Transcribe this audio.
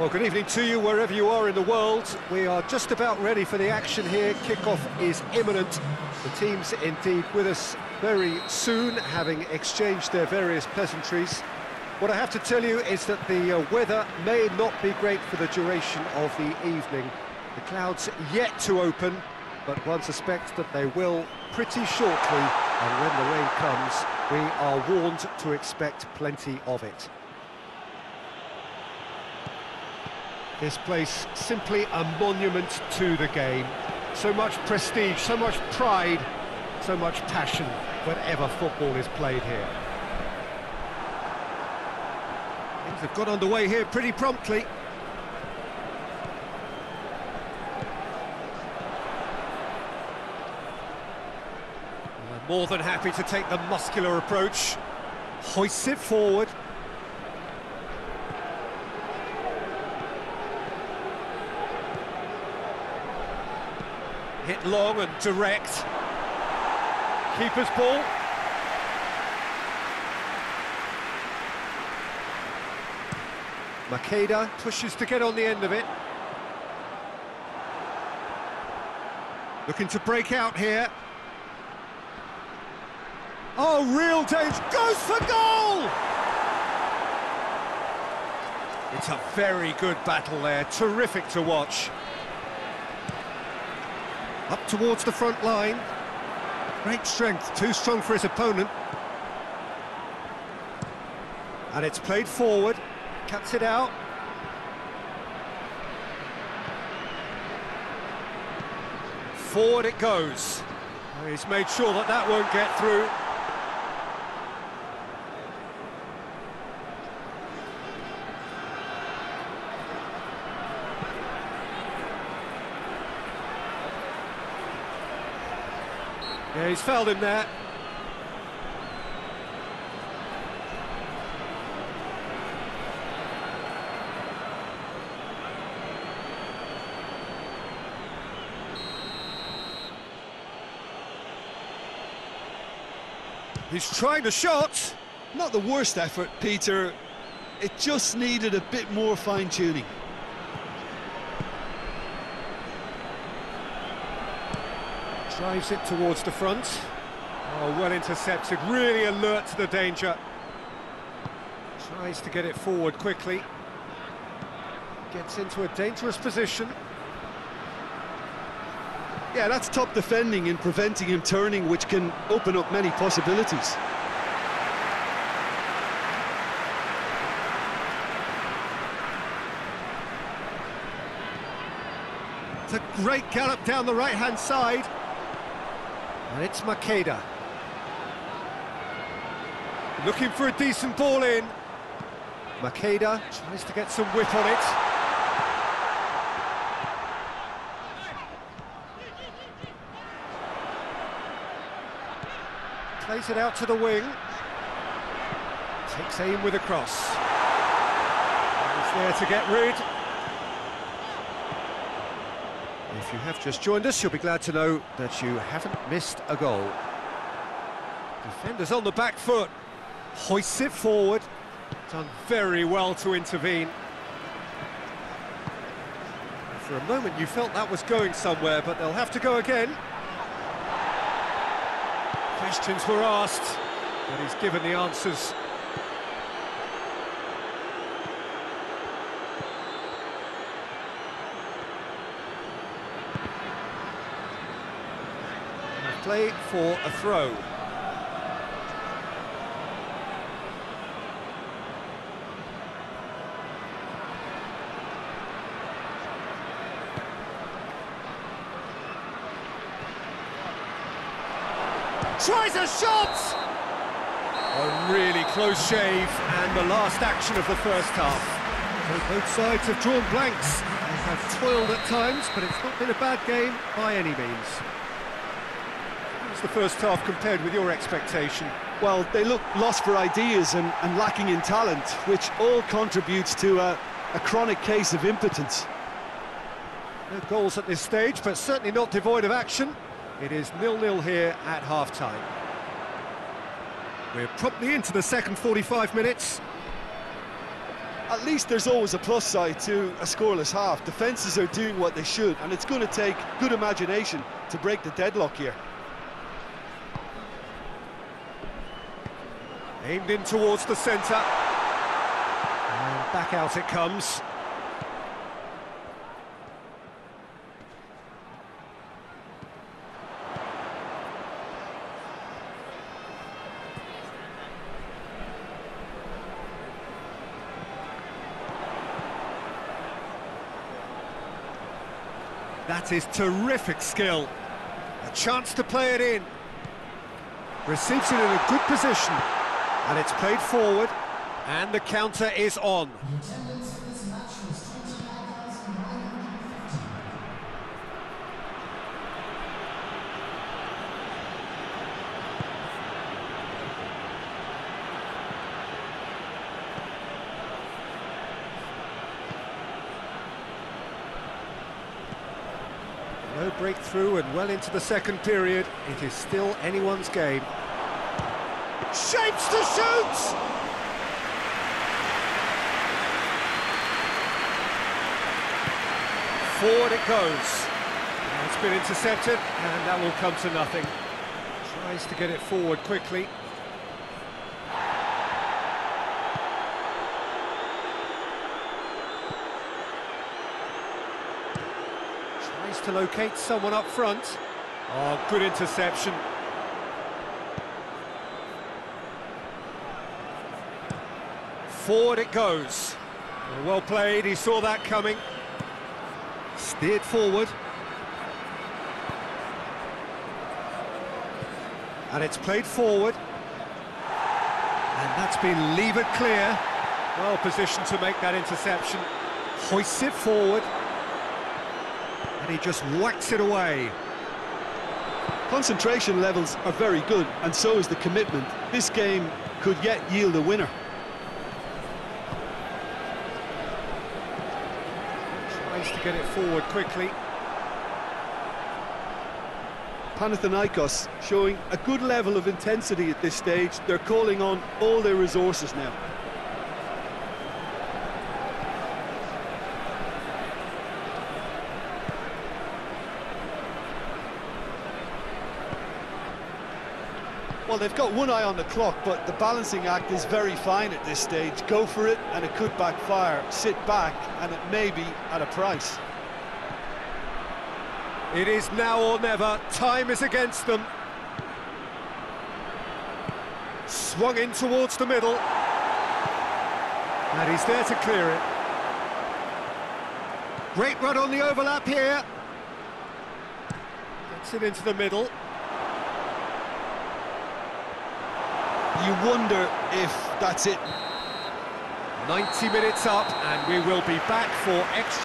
Well, good evening to you wherever you are in the world. We are just about ready for the action here. Kickoff is imminent. The team's indeed with us very soon, having exchanged their various pleasantries. What I have to tell you is that the weather may not be great for the duration of the evening. The clouds yet to open, but one suspects that they will pretty shortly, and when the rain comes, we are warned to expect plenty of it. This place simply a monument to the game. So much prestige, so much pride, so much passion whenever football is played here. Things have got underway here pretty promptly. Well, more than happy to take the muscular approach. Hoists it forward. Hit long and direct. Keeper's ball. Maqueda pushes to get on the end of it. Looking to break out here. Oh, Real Dave goes for goal! It's a very good battle there, terrific to watch. Up towards the front line. Great strength, too strong for his opponent. And it's played forward, cuts it out. Forward it goes. And he's made sure that that won't get through. Yeah, he's fouled him there. He's trying the shot. Not the worst effort, Peter. It just needed a bit more fine-tuning. Drives it towards the front. Oh, well intercepted, really alert to the danger. Tries to get it forward quickly. Gets into a dangerous position. Yeah, that's top defending and preventing him turning, which can open up many possibilities. It's a great gallop down the right-hand side. And it's Maqueda. Looking for a decent ball in. Maqueda tries to get some whip on it. Plays it out to the wing. Takes aim with a cross. And it's there to get rid. If you have just joined us, you'll be glad to know that you haven't missed a goal. Defenders on the back foot. Hoists it forward. Done very well to intervene. For a moment, you felt that was going somewhere, but they'll have to go again. Questions were asked, but he's given the answers. Play for a throw. Tries a shot! A really close shave, and the last action of the first half. So both sides have drawn blanks. They have toiled at times, but it's not been a bad game by any means. The first half compared with your expectation? Well, they look lost for ideas and lacking in talent, which all contributes to a chronic case of impotence. No goals at this stage, but certainly not devoid of action. It is 0-0 here at half-time. We're promptly into the second 45 minutes. at least there's always a plus side to a scoreless half. Defenses are doing what they should, and it's going to take good imagination to break the deadlock here. Aimed in towards the centre. And back out it comes. That is terrific skill. A chance to play it in. Receives it in a good position. And it's played forward. And the counter is on. No breakthrough, and well into the second period, it is still anyone's game. Shapes to shoot! Forward it goes. It's been intercepted, and that will come to nothing. Tries to get it forward quickly. To locate someone up front. Oh, good interception. Forward it goes. Well played, he saw that coming. Steered forward. And it's played forward. And that's been levered clear. Well positioned to make that interception. Hoists it forward. He just whacks it away. Concentration levels are very good, and so is the commitment. This game could yet yield a winner. Tries to get it forward quickly. Panathinaikos showing a good level of intensity at this stage. They're calling on all their resources now. Well, they've got one eye on the clock, but the balancing act is very fine at this stage. Go for it, and it could backfire. Sit back, and it may be at a price. It is now or never. Time is against them. Swung in towards the middle. And he's there to clear it. Great run on the overlap here. Gets it into the middle. You wonder if that's it. 90 minutes up, and we will be back for extra.